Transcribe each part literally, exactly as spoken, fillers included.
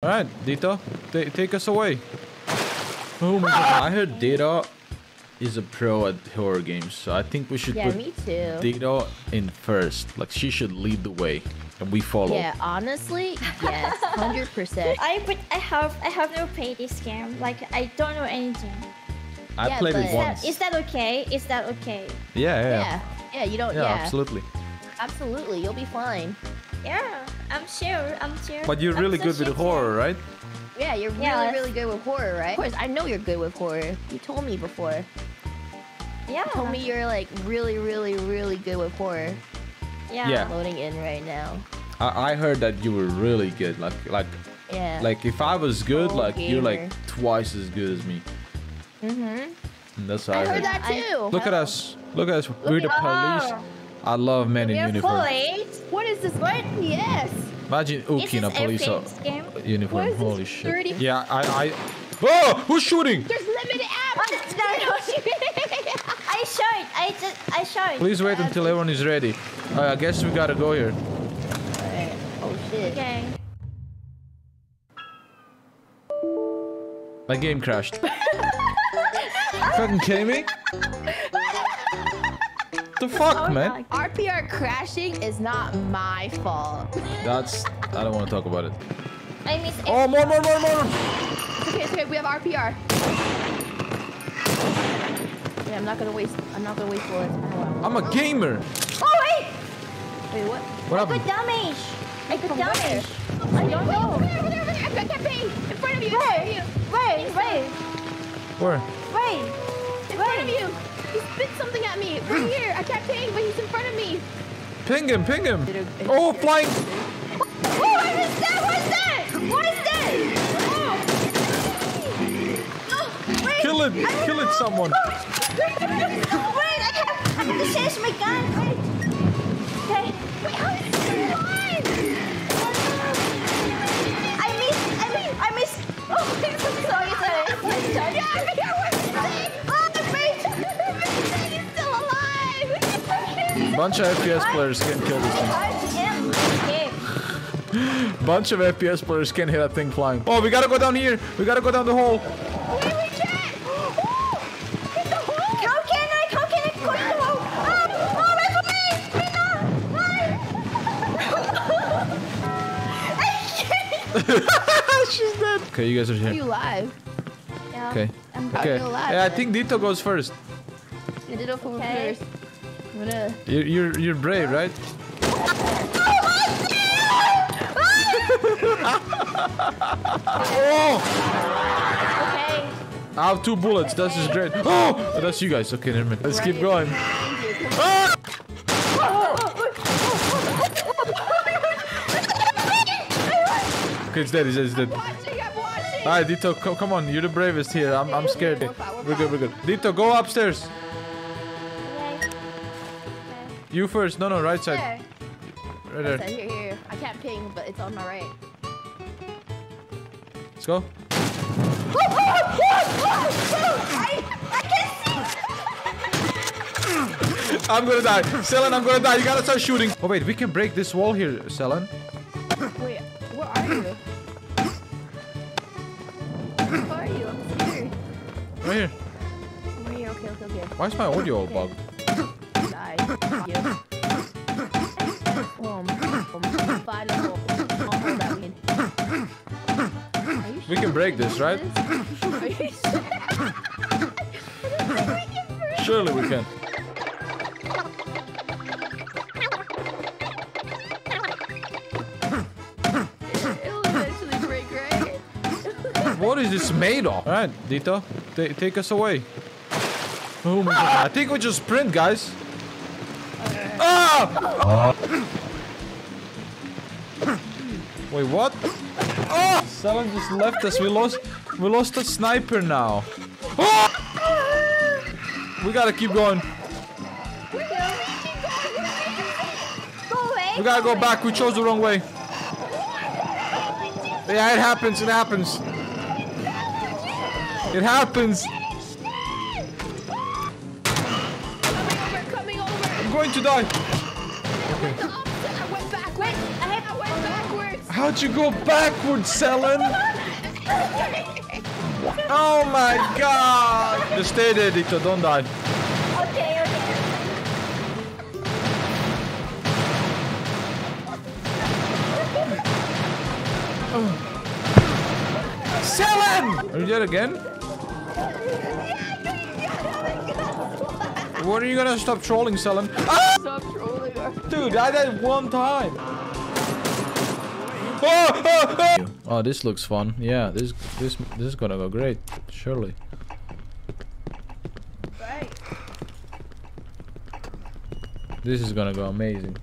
All right, Ditto, take us away. Oh my god, I heard Ditto is a pro at horror games, so I think we should yeah, put me too. Ditto in first. Like, she should lead the way, and we follow. Yeah, honestly, yes, one hundred percent. I but I have I have never played this game. Like, I don't know anything. I yeah, played it once. That, is that okay? Is that okay? Yeah, yeah. Yeah, yeah you don't. Yeah, yeah, absolutely. Absolutely, you'll be fine. Yeah, I'm sure, I'm sure. But you're really good with horror, right? Yeah, you're really, really good with horror, right? Of course, I know you're good with horror. You told me before. Yeah. You told me you're like really, really, really good with horror. Yeah. Yeah. Loading in right now. I, I heard that you were really good. Like, like, yeah. Like if I was good, like you're like twice as good as me. Mm-hmm. And that's how I heard that too. Look at us. Look at us. We're the police. I love men in uniform. What is this? What? Yes. Imagine Uki in a police uniform. Holy shit. Yeah, I, I. Oh, who's shooting? There's limited ammo. I shot. I just. I shot. Please wait until everyone is ready. Uh, I guess we gotta go here. Alright. Oh shit. Okay. My game crashed. Fucking kidding me? The fuck, oh, man? R P R crashing is not my fault. That's... I don't want to talk about it. I mean, oh, more, more, more, more! It's okay, it's okay. We have R P R. Yeah, I'm not gonna waste... I'm not gonna waste bullets. I'm a gamer! Oh, wait! Wait, what? What happened? I got damage! I got damage! I don't know! Over there, over there, over there! I've got campaign! In front of you! Wait, wait, wait! Where? Wait! In front of you! He spit something at me! Right here! I can't ping, but he's in front of me! Ping him! Ping him! Oh, flying! Oh, what is that? What is that? What is that? Oh! Oh, wait! Kill it! Kill it, someone! Wait, I can't! I have to change my gun! Wait! Okay. Wait, how is this alive? I missed! I missed! I missed! Oh, I'm so sorry, sorry. Yeah, I'm here! Bunch of F P S players can kill this thing. Bunch of F P S players can hit that thing flying. Oh, we gotta go down here. We gotta go down the hole. Wait, we can't. Oh, hit the hole. How can I? How can I go to the hole? Oh, oh, that's me. Me not. She's dead. Okay, you guys are here. Are you live? Yeah. Okay. I'm okay. Alive, yeah, I think Ditto goes first. Ditto goes first. You're, you're, you're brave, right? Oh! Okay. I have two bullets. That's just great. Oh! That's you guys. Okay, never mind. Let's keep going. Ah! Okay, it's dead. It's dead. It's dead. Alright, Ditto, co come on. You're the bravest here. I'm, I'm scared. We're good. We're good. Ditto, go upstairs. You first, no, no, right side. There. Right there. Right here, here. I can't ping, but it's on my right. Let's go. I, I can't see. I'm gonna die. Selen, I'm gonna die. You gotta start shooting. Oh, wait, we can break this wall here, Selen. Wait, where are you? Where are you? I'm scared. Right here. Where are you? Okay, okay, okay. Why is my audio all bugged? We can break this, right? Surely we can. It'll eventually break, right? What is this made of? All right, Ditto, take us away. Oh my god! I think we just sprint, guys. Ah! Oh. Wait, what? Oh! Someone just left us. We lost. We lost a sniper now. Oh! We gotta keep going. We gotta go back. We chose the wrong way. Yeah, it happens. It happens. It happens. I'm going to die. Okay. I went backwards. I went backwards. How'd you go backwards, Selen? Oh my god! Just stay there, Ditto, don't die. Okay, okay. Oh. Selen! Are you dead again? When are you gonna stop trolling, Selen? Ah! Stop trolling her. Dude, I died one time. Oh, oh, oh. Oh, this looks fun. Yeah, this this this is gonna go great, surely. Right. This is gonna go amazing.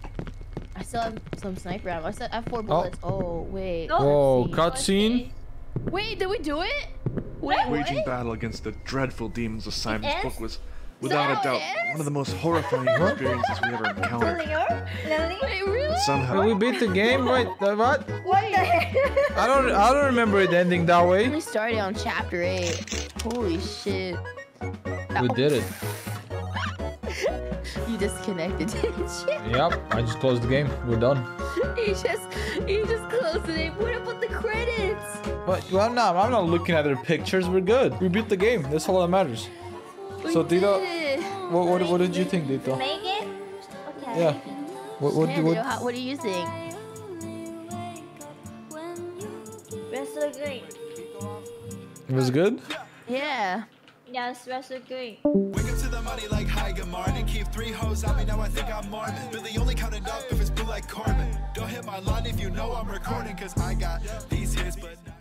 I still have some sniper ammo. I said I have four bullets. Oh, oh wait. Oh, cutscene. Wait, did we do it? Wait, waging what? Battle against the dreadful demons of Simon's book was, without a doubt, one of the most horrifying experiences we ever encountered. Wait, really? Somehow we beat the game. Wait, uh, what? What the heck? I don't, I don't remember it ending that way. We started on chapter eight. Holy shit! We did it. You disconnected, didn't you? Yep, I just closed the game. We're done. He just, he just closed it. What about the credits? But well, I'm not, I'm not looking at their pictures. We're good. We beat the game. That's all that matters. We so Ditto, what, what what did you think, Ditto? Make it? Okay. Yeah. What what yeah, what, what, what do you think? That's so great. It was good? Yeah. Yeah, it's so great. Wake up to the money like Higamar and keep three hoes on me. Now I think I'm Marvin. Really only counted up if it's blue like Corbin. Don't hit my line if you know I'm recording, cause I got these hits, but